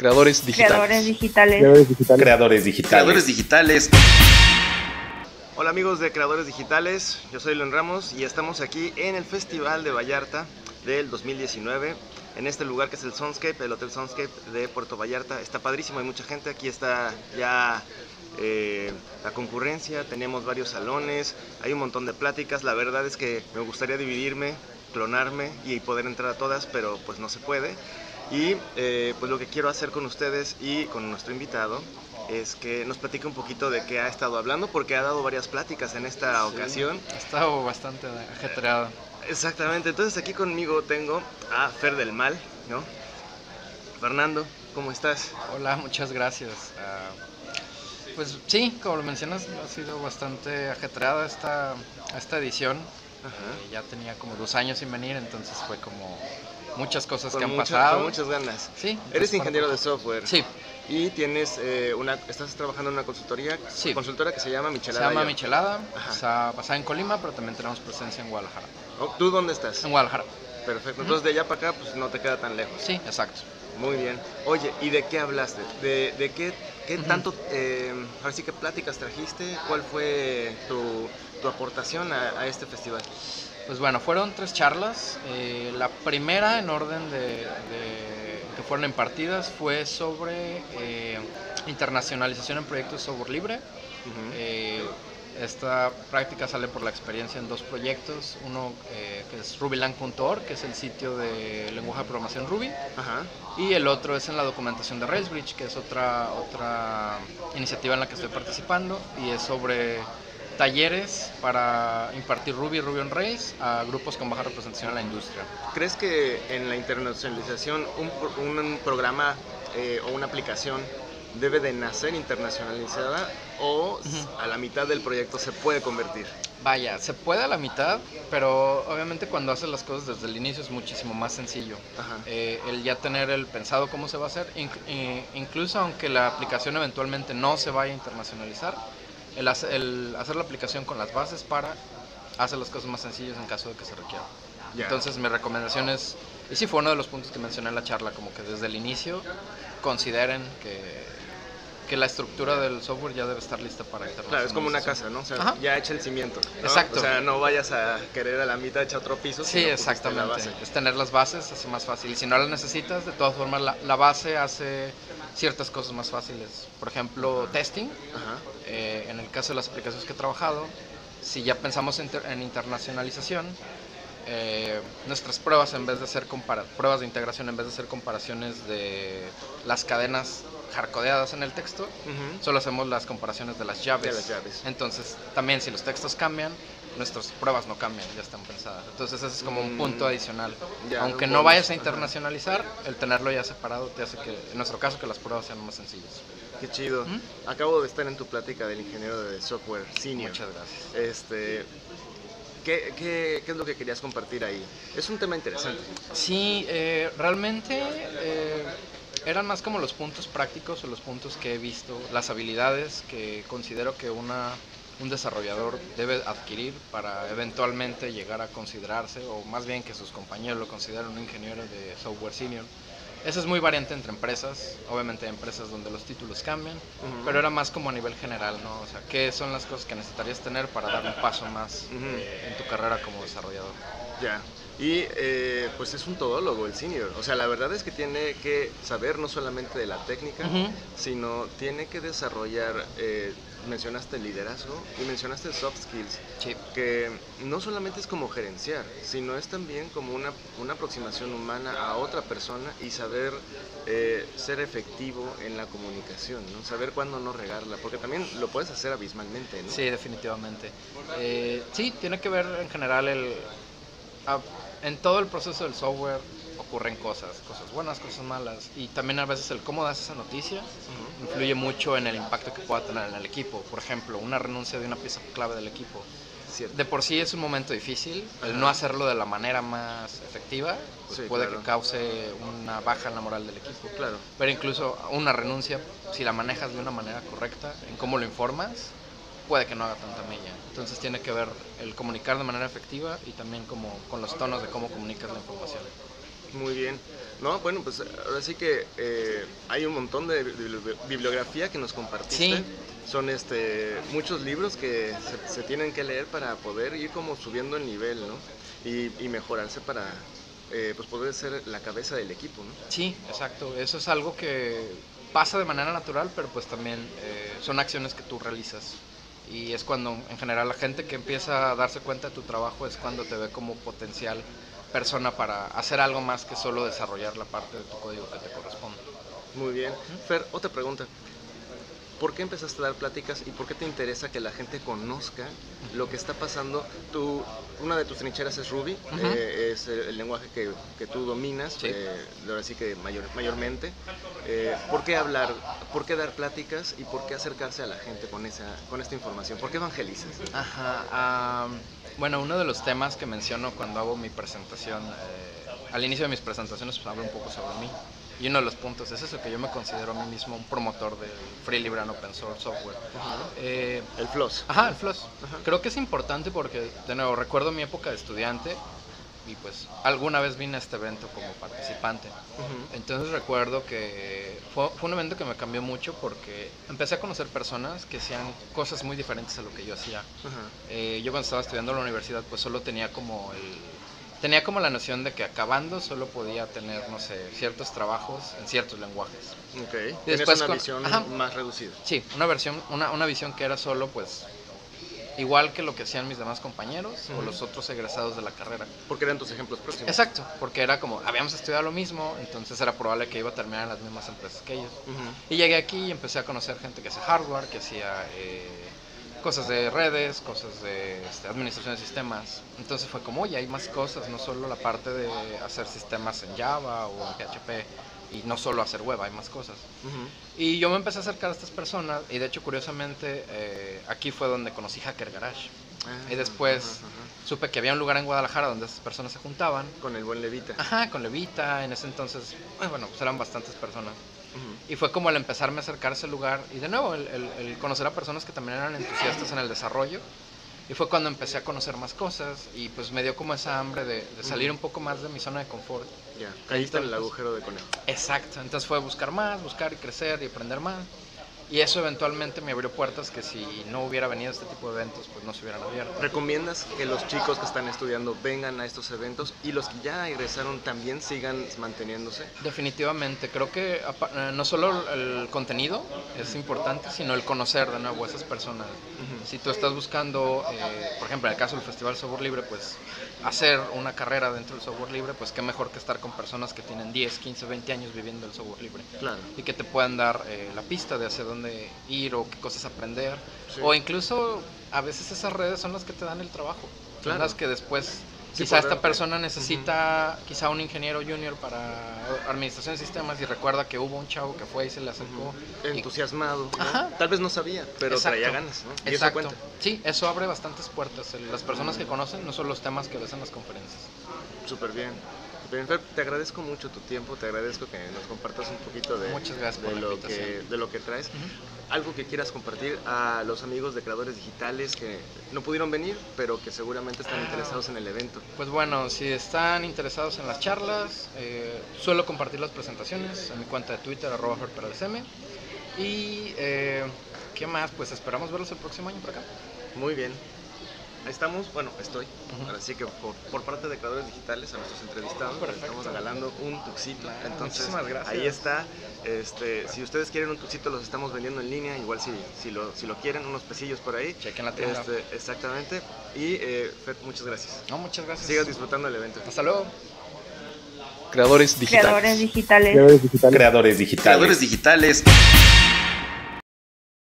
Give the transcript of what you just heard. Creadores digitales. Creadores digitales. Creadores digitales. Creadores digitales. Creadores digitales. Hola amigos de Creadores Digitales, yo soy Lorenzo Ramos y estamos aquí en el Festival de Vallarta del 2019, en este lugar que es el Soundscape, el Hotel Soundscape de Puerto Vallarta. Está padrísimo, hay mucha gente, aquí está ya la concurrencia, tenemos varios salones, hay un montón de pláticas. La verdad es que me gustaría dividirme, clonarme y poder entrar a todas, pero pues no se puede. Y pues lo que quiero hacer con ustedes y con nuestro invitado es que nos platique un poquito de qué ha estado hablando, porque ha dado varias pláticas en esta ocasión. Ha estado bastante ajetreado. Exactamente, entonces aquí conmigo tengo a Fer del Mal, ¿no? Fernando, ¿cómo estás? Hola, muchas gracias. Pues sí, como lo mencionas, ha sido bastante ajetreada esta edición. Ya tenía como 2 años sin venir, entonces fue como muchas cosas que han pasado. Con muchas ganas. Sí. Eres ingeniero de software. Sí. Y tienes estás trabajando en una consultoría. Sí. Consultora que se llama Michelada. Se llama Michelada. Está basada en Colima, pero también tenemos presencia en Guadalajara. ¿Tú dónde estás? En Guadalajara. Perfecto. Entonces de allá para acá, pues no te queda tan lejos. Sí, exacto. Muy bien. Oye, ¿y de qué hablaste? ¿Qué tanto, ahora sí que pláticas trajiste? ¿Cuál fue tu aportación a este festival? Pues bueno, fueron 3 charlas. La primera, en orden de que fueron impartidas, fue sobre internacionalización en proyectos software libre. Esta práctica sale por la experiencia en 2 proyectos, uno que es RubyLang.org, que es el sitio de lenguaje de programación Ruby, y el otro es en la documentación de RailsBridge, que es otra iniciativa en la que estoy participando, y es sobre talleres para impartir Ruby on Rails a grupos con baja representación en la industria. ¿Crees que en la internacionalización un programa o una aplicación debe de nacer internacionalizada o a la mitad del proyecto se puede convertir? Vaya, se puede a la mitad, pero obviamente cuando haces las cosas desde el inicio es muchísimo más sencillo. El ya tener el pensado cómo se va a hacer, incluso aunque la aplicación eventualmente no se vaya a internacionalizar, el hacer la aplicación con las bases para hacer las cosas más sencillas en caso de que se requiera. Entonces mi recomendación es, y sí fue uno de los puntos que mencioné en la charla, como que desde el inicio consideren que la estructura del software ya debe estar lista para internacionalizar. Claro, es como una casa, ¿no? O sea, ya echa el cimiento, ¿no? Exacto. O sea, no vayas a querer a la mitad echar otro piso. Sí, exactamente. Es tener las bases, hace más fácil. Y si no las necesitas, de todas formas, la base hace ciertas cosas más fáciles. Por ejemplo, testing. En el caso de las aplicaciones que he trabajado, si ya pensamos en internacionalización, nuestras pruebas, en vez de hacer pruebas de integración, en vez de hacer comparaciones de las cadenas hardcodeadas en el texto, solo hacemos las comparaciones de las llaves. Entonces también, si los textos cambian, nuestras pruebas no cambian, ya están pensadas. Entonces ese es como un punto adicional. Aunque no vayas a internacionalizar, el tenerlo ya separado te hace que, en nuestro caso, que las pruebas sean más sencillas. Qué chido. Acabo de estar en tu plática del ingeniero de software senior. Muchas gracias. ¿Qué es lo que querías compartir ahí? Es un tema interesante. Sí, realmente eran más como los puntos prácticos o los puntos que he visto, las habilidades que considero que un desarrollador debe adquirir para eventualmente llegar a considerarse, o más bien que sus compañeros lo consideran un ingeniero de software senior. Eso es muy variante entre empresas, obviamente hay empresas donde los títulos cambian, pero era más como a nivel general, ¿no? O sea, ¿qué son las cosas que necesitarías tener para dar un paso más en tu carrera como desarrollador? Y pues es un todólogo el senior, o sea, la verdad es que tiene que saber no solamente de la técnica, sino tiene que desarrollar, mencionaste liderazgo y mencionaste soft skills, que no solamente es como gerenciar, sino es también como una aproximación humana a otra persona y saber ser efectivo en la comunicación, ¿no? Saber cuándo no regarla, porque también lo puedes hacer abismalmente, ¿no? Sí, definitivamente. Sí, tiene que ver en general en todo el proceso del software ocurren cosas buenas, cosas malas, y también a veces el cómo das esa noticia influye mucho en el impacto que pueda tener en el equipo. Por ejemplo, una renuncia de una pieza clave del equipo. De por sí es un momento difícil, el no hacerlo de la manera más efectiva pues puede que cause una baja en la moral del equipo. Pero incluso una renuncia, si la manejas de una manera correcta, en cómo lo informas, puede que no haga tanta mella. Entonces tiene que ver el comunicar de manera efectiva y también como con los tonos de cómo comunicas la información. Muy bien. No, bueno, pues ahora sí que hay un montón de bibliografía que nos compartiste. Sí. Son muchos libros que se tienen que leer para poder ir como subiendo el nivel, ¿no? Y mejorarse para pues poder ser la cabeza del equipo, ¿no? Sí, exacto. Eso es algo que pasa de manera natural, pero pues también son acciones que tú realizas. Y es cuando, en general, la gente que empieza a darse cuenta de tu trabajo es cuando te ve como potencial persona para hacer algo más que solo desarrollar la parte de tu código que te corresponde. Muy bien. Fer, otra pregunta. ¿Por qué empezaste a dar pláticas y por qué te interesa que la gente conozca lo que está pasando? Una de tus trincheras es Ruby, es el lenguaje que tú dominas, sí. Ahora sí que mayormente. ¿Por qué hablar, por qué dar pláticas y por qué acercarse a la gente con esta información? ¿Por qué evangelizas? Ajá, bueno, uno de los temas que menciono cuando hago mi presentación, al inicio de mis presentaciones, pues hablo un poco sobre mí. Y uno de los puntos es eso, que yo me considero a mí mismo un promotor del Free Libre and Open Source Software. El FLOSS. Ajá, el FLOSS. Ajá. Creo que es importante porque, de nuevo, recuerdo mi época de estudiante y pues alguna vez vine a este evento como participante. Entonces recuerdo que fue un evento que me cambió mucho porque empecé a conocer personas que hacían cosas muy diferentes a lo que yo hacía. Yo cuando estaba estudiando en la universidad pues solo tenía como Tenía como la noción de que acabando solo podía tener, no sé, ciertos trabajos en ciertos lenguajes. Ok, y después una visión más reducida. Sí, una visión que era solo, pues, igual que lo que hacían mis demás compañeros o los otros egresados de la carrera. Porque eran tus ejemplos próximos. Exacto, porque era como, habíamos estudiado lo mismo, entonces era probable que iba a terminar en las mismas empresas que ellos. Y llegué aquí y empecé a conocer gente que hacía hardware, que hacía... cosas de redes, cosas de administración de sistemas. Entonces fue como, oye, hay más cosas, no solo la parte de hacer sistemas en Java o en PHP, y no solo hacer web, hay más cosas. Y yo me empecé a acercar a estas personas, y de hecho, curiosamente, aquí fue donde conocí Hacker Garage. Y después supe que había un lugar en Guadalajara donde esas personas se juntaban. Con el buen Levita. Ajá, con Levita, en ese entonces, bueno, pues eran bastantes personas. Y fue como el empezarme a acercar a ese lugar y de nuevo el conocer a personas que también eran entusiastas en el desarrollo y fue cuando empecé a conocer más cosas y pues me dio como esa hambre de salir un poco más de mi zona de confort. Ya, caíste en el agujero de conejo. Exacto, entonces fue buscar y crecer y aprender más y eso eventualmente me abrió puertas que si no hubiera venido a este tipo de eventos pues no se hubieran abierto. ¿Recomiendas que los chicos que están estudiando vengan a estos eventos y los que ya egresaron también sigan manteniéndose? Definitivamente, creo que no solo el contenido es importante sino el conocer de nuevo a esas personas. Si tú estás buscando, por ejemplo en el caso del Festival Software Libre, pues hacer una carrera dentro del software libre, pues qué mejor que estar con personas que tienen 10, 15, 20 años viviendo el software libre. Claro. Y que te puedan dar la pista de hacia dónde ir o qué cosas aprender, sí. O incluso a veces esas redes son las que te dan el trabajo, claro. Son las que después sí, quizá esta persona necesita quizá un ingeniero junior para administración de sistemas y recuerda que hubo un chavo que fue y se le acercó entusiasmado, ¿no? Tal vez no sabía, pero traía ganas, ¿no? Y eso cuenta. Sí, eso abre bastantes puertas, las personas que conocen no son los temas que ves en las conferencias. Súper bien. Te agradezco mucho tu tiempo, te agradezco que nos compartas un poquito de lo que traes. Algo que quieras compartir a los amigos de Creadores Digitales que no pudieron venir, pero que seguramente están interesados en el evento. Pues bueno, si están interesados en las charlas, suelo compartir las presentaciones en mi cuenta de Twitter, @ferdelcm. Y, ¿qué más? Pues esperamos verlos el próximo año por acá. Muy bien. Estamos, bueno, estoy, así que por parte de Creadores Digitales, a nuestros entrevistados, estamos regalando un tuxito, entonces ahí está, si ustedes quieren un tuxito los estamos vendiendo en línea, igual si lo quieren, unos pesillos por ahí. Chequen la tienda. Exactamente, y Fer, muchas gracias. No, muchas gracias. Sigas disfrutando el evento. Hasta luego. Creadores Digitales. Creadores Digitales. Creadores Digitales. Creadores Digitales.